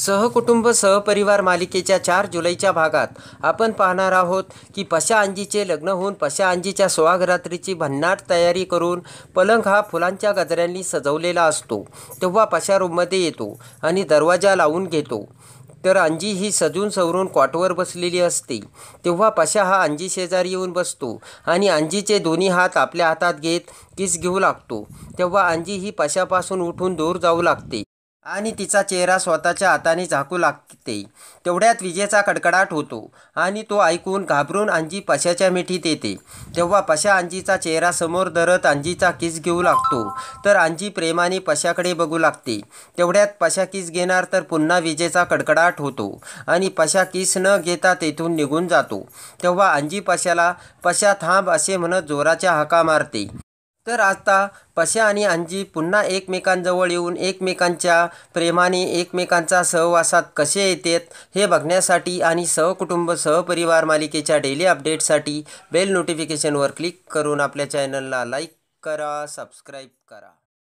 सहकुटुंब सहपरिवार मालिकेच्या 4 जुलैच्या भागात आपण पाहणार आहोत की पशा आंजीचे लग्न होऊन पशा आंजीच्या सोहागरात्रीची भन्नाट तयारी करून पलंग हा फुलांच्या गजऱ्यांनी सजवलेला असतो तेव्हा पशा रूममध्ये येतो आणि दरवाजा लावून घेतो। तर अंजी ही सजून सवरून कॉटवर बसलेली असते तेव्हा पशा हा अंजी शेजारी येऊन बसतो आणि अंजीचे दोन्ही हात आपल्या हातात घेत किस घेऊ लागतो। तेव्हा अंजी ही पशापासून उठून दूर जाऊ लागते आणि तिचा चेहरा स्वतःच्या हाताने झाकू लागते। तेवढ्यात विजेचा कडकडाट होतो आणि तो ऐकून घाबरून अंजी पशाच्या मिठीत येते तेव्हा पशा अंजीचा चेहरा समोर धरत अंजीचा किस घेऊ लागतो। तर अंजी प्रेमाने पशाकडे बघू लागते। तेवढ्यात पशा किस घेणार तर पुन्हा विजेचा कडकडाट होतो आणि पशा किस न घेता तेथून निघून जातो। तेव्हा अंजी पशाला पशा थांब असे म्हणत जोराच्या हाका मारते। तर आता पशा आणि अंजी पुन्हा एकमेकांजवळ येऊन एकमेकांच्या प्रेमाने एकमेकांचा सहवासात कसे येतात हे बघण्यासाठी आणि सहकुटुंब सहपरिवार मालिकेच्या डेली अपडेटसाठी बेल नोटिफिकेशनवर क्लिक करून आपल्या चॅनलला लाईक करा, सबस्क्राईब करा।